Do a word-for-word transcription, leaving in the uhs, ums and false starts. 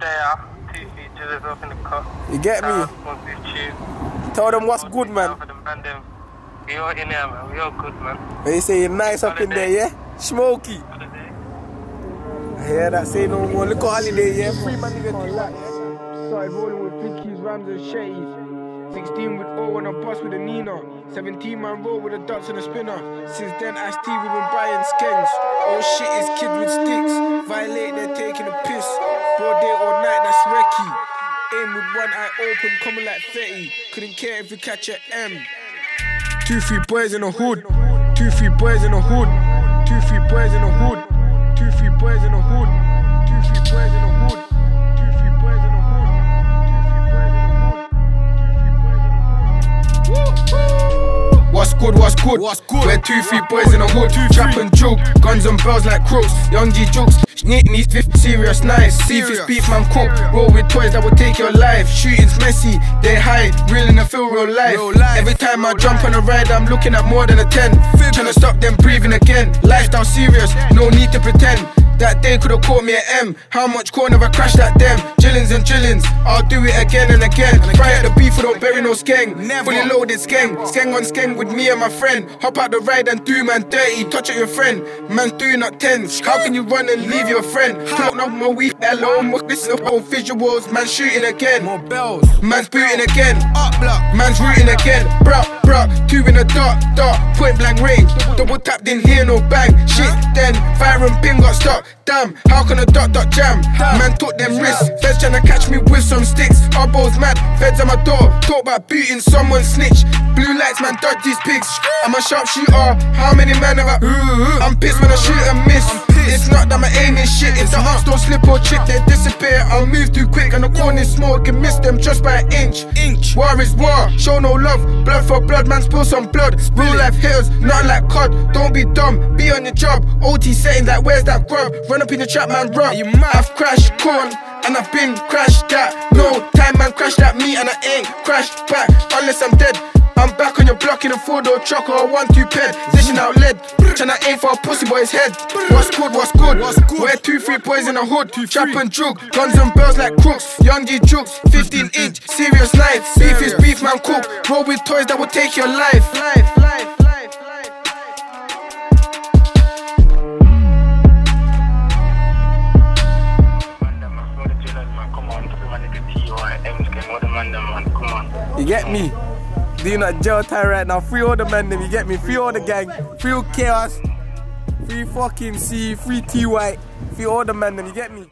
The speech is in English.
there. T C up in the cup. You get me? Tell them what's good, man. We all in there, man. We all good, man. They say you're nice up in there, yeah? Smoky. I hear that. Say no more. Look at Holiday, yeah? Free man, nigga, do that. Started rolling with Pickies, Rams and Shetties. sixteen with O on a bus with a Nina. seventeen man roll with a Dutch and a spinner. Since then, Ash T, we've been buying skanks. Oh shit, is kid with sticks. Violate, they're taking a piss. Broad day all night, that's recce. Aim with one eye open, coming like thirty. Couldn't care if you catch a M. Two, three boys in a hood. Two, three boys in a hood. Two, three boys in a hood. Two, three boys in a hood. Two, three boys in a hood. Two, three boys in a hood. What's good, what's good? What's good? We're two, three boys in a hood, trap and joke, guns and bells like crooks, young G jokes, Nick needs fifty serious nice. See if it's beef, man, cook. Roll with toys that will take your life. Shooting's messy, they high, real in the field, real life. Every time I jump on a ride, I'm looking at more than a ten. Tryna stop them breathing again. Lifestyle serious, no need to pretend. That day could've caught me at M. How much corn have I crashed at them? Drillings and drillings, I'll do it again and again. Fry at the beef, we don't bury no skeng. Fully loaded skeng, skeng on skeng with me and my friend. Hop out the ride and do man dirty, touch at your friend. Man's doing up tens, how can you run and leave your friend? Floating off my weed, hello, this is old visuals. Man shooting again, more bells. Man's booting again, up block. Man's rooting again, bruh, bruh. Two in the dark, dark, point blank range. Double tapped in here, no bang. Shit then, fire and pin got stuck. Damn, how can a dot dot jam? Man took them risks, feds tryna catch me with some sticks. Arbo's mad, feds at my door, talk about beating someone snitch. Blue lights, man, dodge these pigs. I'm a sharp shooter, how many men have I? I'm pissed when I shoot and miss. It's not that my aim is shit, if the arms don't slip or chip, they disappear. I'll move too quick and the corn is small, can miss them just by an inch. Inch. War is war, show no love, blood for blood, man, spill some blood. Real life heals, not like C O D, don't be dumb, be on your job. O T settings like where's that grub? Run up in the trap, man, run. I've crashed corn and I've been crashed at. No time, man, crashed at me and I ain't crashed back unless I'm dead. I'm back on your block in a four-door truck or a one-two pen. Dishing out lead, tryna aim for a pussy boy's head. What's good, what's good? What's good? We're two, three boys in a hood. Trap and jug, guns and bells like crooks. Young G jukes, fifteen inch, serious life. Beef is beef, man, cook. Roll with toys that will take your life. Life, life. You get me? Doing that jail time right now. Free all the men, you get me? Free all the gang. Free all chaos. Free fucking C. Free T Y. Free all the men, you get me?